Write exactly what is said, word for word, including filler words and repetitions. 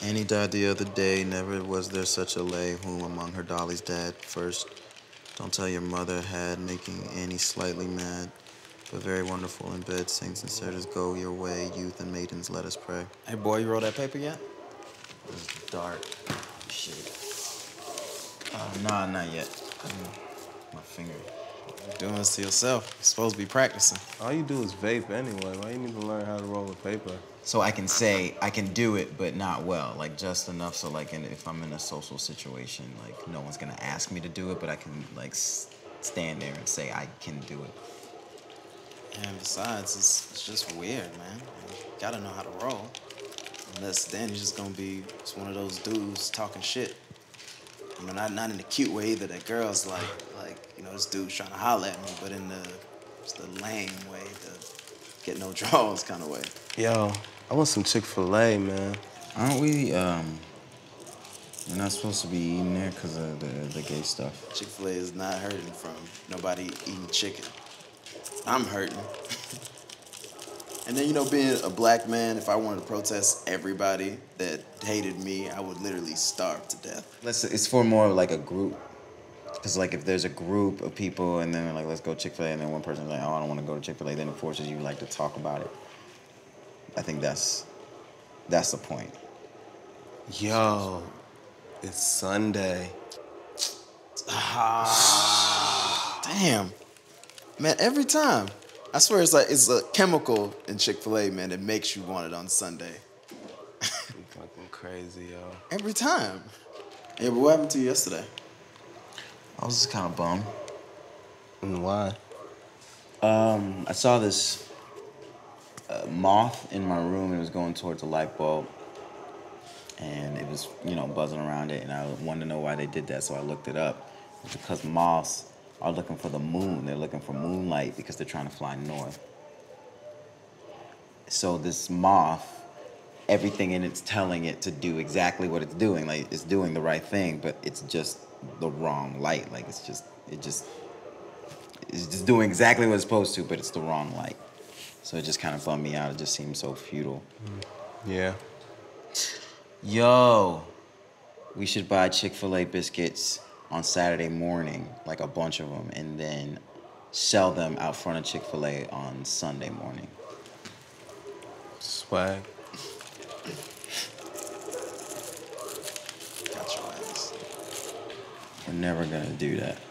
Annie died the other day. Never was there such a lay whom among her dollies dad. First, don't tell your mother had, making Annie slightly mad, but very wonderful in bed. Saints and sinners, go your way. Youth and maidens, let us pray. Hey, boy, you roll that paper yet? It's dark. Shit. Uh, nah, not yet. Mm. My finger. Doing this to yourself. You're supposed to be practicing. All you do is vape anyway. Why you need to learn how to roll a paper? So I can say, I can do it, but not well. Like, just enough so, like, in, if I'm in a social situation, like, no one's gonna ask me to do it, but I can, like, s stand there and say I can do it. And besides, it's, it's just weird, man. You gotta know how to roll. Unless then you're just gonna be just one of those dudes talking shit. I mean, not, not in the cute way either, that girl's like, like, you know, this dude's trying to holler at me, but in the, just the lame way, the get no draws kind of way. Yo, I want some Chick-fil-A, man. Aren't we, um, we're not supposed to be eating there because of the, the gay stuff? Chick-fil-A is not hurting from nobody eating chicken. I'm hurting. And then, you know, being a black man, if I wanted to protest everybody that hated me, I would literally starve to death. Let's, it's for more like a group. Because, like, if there's a group of people and then they're like, let's go Chick-fil-A, and then one person's like, oh, I don't want to go to Chick-fil-A, then it forces you, like, to talk about it. I think that's, that's the point. Yo, it's Sunday. Ah, damn. Man, every time. I swear it's like, it's a chemical in Chick-fil-A, man, that makes you want it on Sunday. You fucking crazy, yo. Every time. Yeah, but what happened to you yesterday? I was just kind of bummed. And why? Um, I saw this uh, moth in my room. It was going towards a light bulb. And it was, you know, buzzing around it. And I wanted to know why they did that, so I looked it up. It's because moths are looking for the moon. They're looking for moonlight because they're trying to fly north. So this moth, everything in it's telling it to do exactly what it's doing. Like, it's doing the right thing, but it's just the wrong light. Like, it's just, it just, it's just doing exactly what it's supposed to, but it's the wrong light. So it just kind of bummed me out. It just seemed so futile. Yeah. Yo, we should buy Chick-fil-A biscuits on Saturday morning, like a bunch of them, and then sell them out front of Chick-fil-A on Sunday morning. Swag. Got your ass. We're never gonna do that.